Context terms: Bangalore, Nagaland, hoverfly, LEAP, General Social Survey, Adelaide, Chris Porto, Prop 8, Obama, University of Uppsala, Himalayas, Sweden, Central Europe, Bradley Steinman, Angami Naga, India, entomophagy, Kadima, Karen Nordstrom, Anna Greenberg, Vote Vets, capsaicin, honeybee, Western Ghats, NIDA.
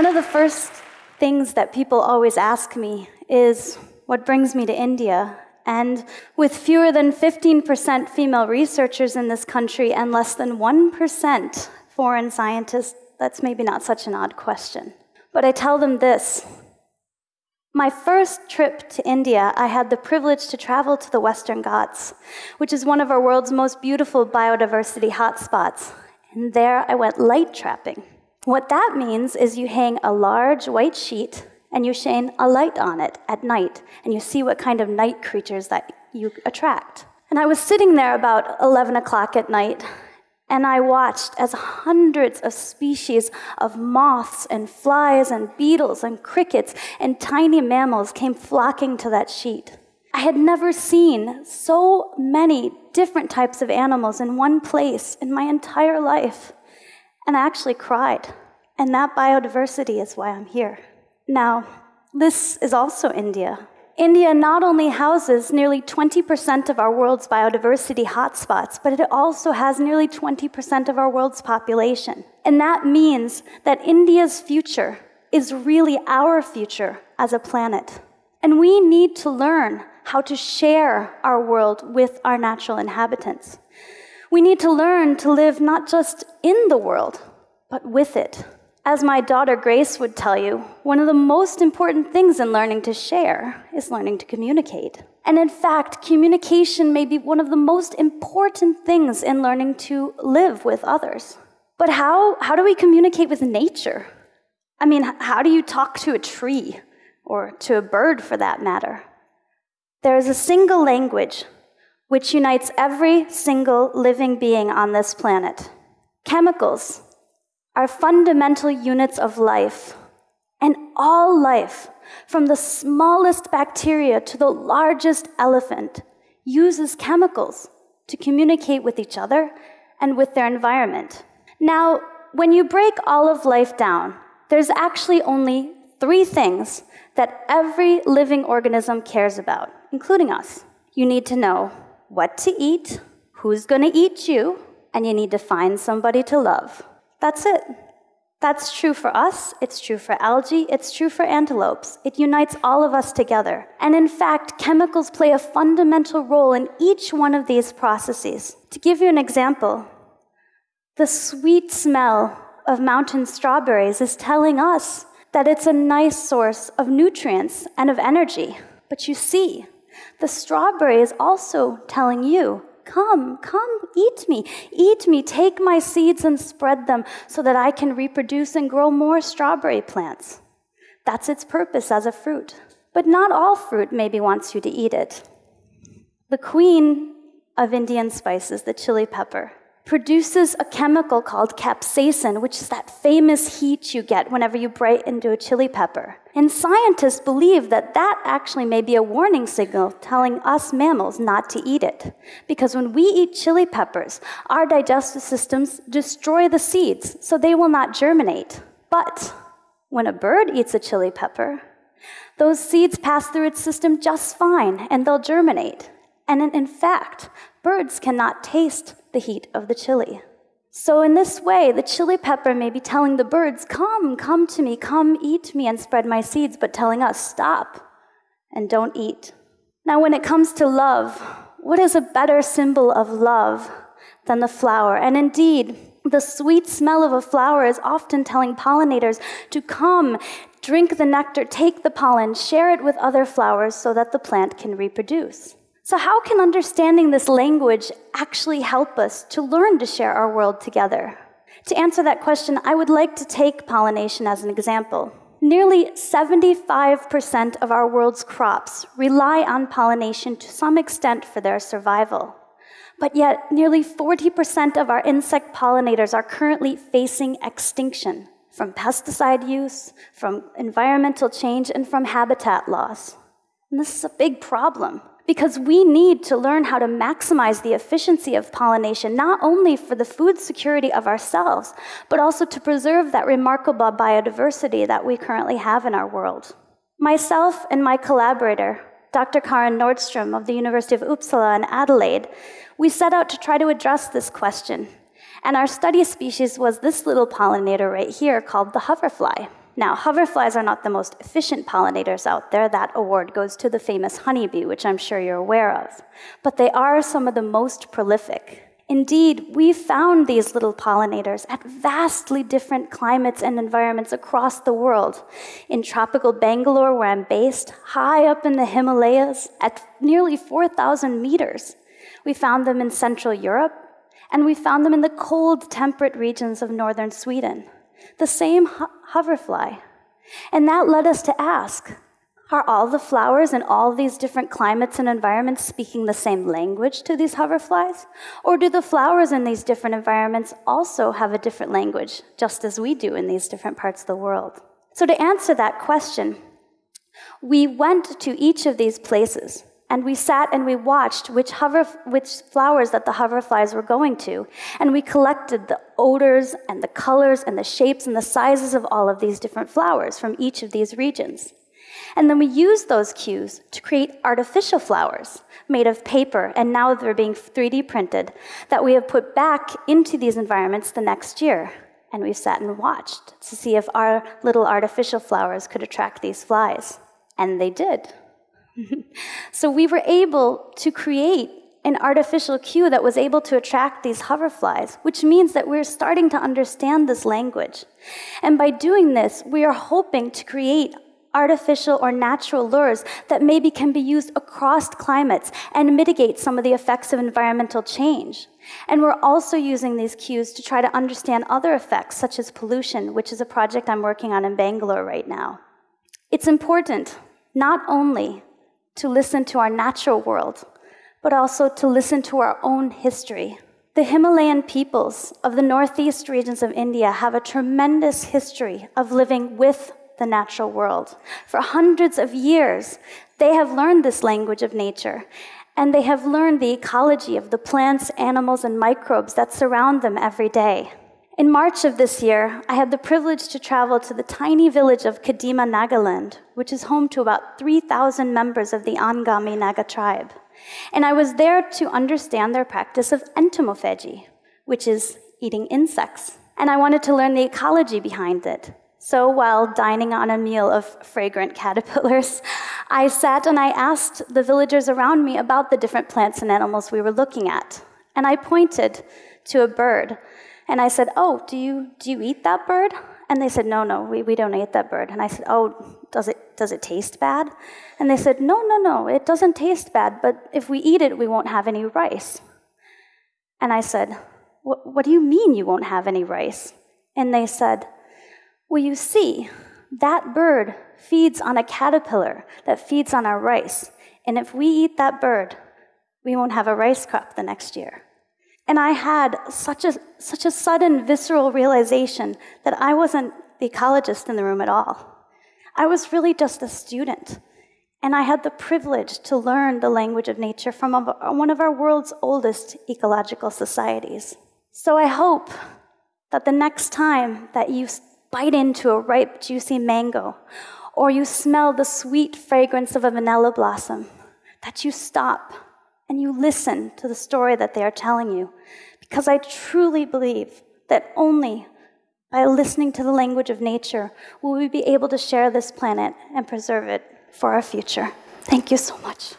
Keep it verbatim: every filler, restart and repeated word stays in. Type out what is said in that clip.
One of the first things that people always ask me is what brings me to India. And with fewer than fifteen percent female researchers in this country and less than one percent foreign scientists, that's maybe not such an odd question. But I tell them this. My first trip to India, I had the privilege to travel to the Western Ghats, which is one of our world's most beautiful biodiversity hotspots. And there I went light trapping. What that means is you hang a large white sheet and you shine a light on it at night, and you see what kind of night creatures that you attract. And I was sitting there about eleven o'clock at night, and I watched as hundreds of species of moths and flies and beetles and crickets and tiny mammals came flocking to that sheet. I had never seen so many different types of animals in one place in my entire life. And I actually cried. And that biodiversity is why I'm here. Now, this is also India. India not only houses nearly twenty percent of our world's biodiversity hotspots, but it also has nearly twenty percent of our world's population. And that means that India's future is really our future as a planet. And we need to learn how to share our world with our natural inhabitants. We need to learn to live not just in the world, but with it. As my daughter Grace would tell you, one of the most important things in learning to share is learning to communicate. And in fact, communication may be one of the most important things in learning to live with others. But how, how do we communicate with nature? I mean, how do you talk to a tree, or to a bird for that matter? There is a single language which unites every single living being on this planet. Chemicals are fundamental units of life, and all life, from the smallest bacteria to the largest elephant, uses chemicals to communicate with each other and with their environment. Now, when you break all of life down, there's actually only three things that every living organism cares about, including us. You need to know what to eat, who's going to eat you, and you need to find somebody to love. That's it. That's true for us, it's true for algae, it's true for antelopes. It unites all of us together. And in fact, chemicals play a fundamental role in each one of these processes. To give you an example, the sweet smell of mountain strawberries is telling us that it's a nice source of nutrients and of energy. But you see, the strawberry is also telling you, come, come, eat me. Eat me, take my seeds and spread them so that I can reproduce and grow more strawberry plants. That's its purpose as a fruit. But not all fruit maybe wants you to eat it. The queen of Indian spices, the chili pepper, produces a chemical called capsaicin, which is that famous heat you get whenever you bite into a chili pepper. And scientists believe that that actually may be a warning signal telling us mammals not to eat it. Because when we eat chili peppers, our digestive systems destroy the seeds, so they will not germinate. But when a bird eats a chili pepper, those seeds pass through its system just fine, and they'll germinate. And in fact, birds cannot taste the heat of the chili. So in this way, the chili pepper may be telling the birds, come, come to me, come eat me and spread my seeds, but telling us, stop and don't eat. Now when it comes to love, what is a better symbol of love than the flower? And indeed, the sweet smell of a flower is often telling pollinators to come, drink the nectar, take the pollen, share it with other flowers so that the plant can reproduce. So how can understanding this language actually help us to learn to share our world together? To answer that question, I would like to take pollination as an example. Nearly seventy-five percent of our world's crops rely on pollination to some extent for their survival. But yet, nearly forty percent of our insect pollinators are currently facing extinction from pesticide use, from environmental change, and from habitat loss. And this is a big problem, because we need to learn how to maximize the efficiency of pollination, not only for the food security of ourselves, but also to preserve that remarkable biodiversity that we currently have in our world. Myself and my collaborator, Doctor Karen Nordstrom of the University of Uppsala in Adelaide, we set out to try to address this question. And our study species was this little pollinator right here called the hoverfly. Now, hoverflies are not the most efficient pollinators out there. That award goes to the famous honeybee, which I'm sure you're aware of. But they are some of the most prolific. Indeed, we found these little pollinators at vastly different climates and environments across the world. In tropical Bangalore, where I'm based, high up in the Himalayas, at nearly four thousand meters. We found them in Central Europe, and we found them in the cold, temperate regions of northern Sweden. The same ho hoverfly. And that led us to ask, are all the flowers in all these different climates and environments speaking the same language to these hoverflies? Or do the flowers in these different environments also have a different language, just as we do in these different parts of the world? So to answer that question, we went to each of these places, and we sat and we watched which, hover, which flowers that the hoverflies were going to, and we collected the odors and the colors and the shapes and the sizes of all of these different flowers from each of these regions. And then we use those cues to create artificial flowers made of paper, and now they're being three D printed, that we have put back into these environments the next year. And we've sat and watched to see if our little artificial flowers could attract these flies. And they did. So we were able to create an artificial cue that was able to attract these hoverflies, which means that we're starting to understand this language. And by doing this, we are hoping to create artificial or natural lures that maybe can be used across climates and mitigate some of the effects of environmental change. And we're also using these cues to try to understand other effects, such as pollution, which is a project I'm working on in Bangalore right now. It's important not only to listen to our natural world, but also to listen to our own history. The Himalayan peoples of the northeast regions of India have a tremendous history of living with the natural world. For hundreds of years, they have learned this language of nature, and they have learned the ecology of the plants, animals, and microbes that surround them every day. In March of this year, I had the privilege to travel to the tiny village of Kadima, Nagaland, which is home to about three thousand members of the Angami Naga tribe. And I was there to understand their practice of entomophagy, which is eating insects. And I wanted to learn the ecology behind it. So while dining on a meal of fragrant caterpillars, I sat and I asked the villagers around me about the different plants and animals we were looking at. And I pointed to a bird, and I said, oh, do you, do you eat that bird? And they said, no, no, we, we don't eat that bird. And I said, oh, does it, does it taste bad? And they said, no, no, no, it doesn't taste bad, but if we eat it, we won't have any rice. And I said, what do you mean you won't have any rice? And they said, well, you see, that bird feeds on a caterpillar that feeds on our rice. And if we eat that bird, we won't have a rice crop the next year. And I had such a, such a sudden visceral realization that I wasn't the ecologist in the room at all. I was really just a student. And I had the privilege to learn the language of nature from one of our world's oldest ecological societies. So I hope that the next time that you bite into a ripe, juicy mango, or you smell the sweet fragrance of a vanilla blossom, that you stop and you listen to the story that they are telling you. Because I truly believe that only by listening to the language of nature will we be able to share this planet and preserve it for our future. Thank you so much.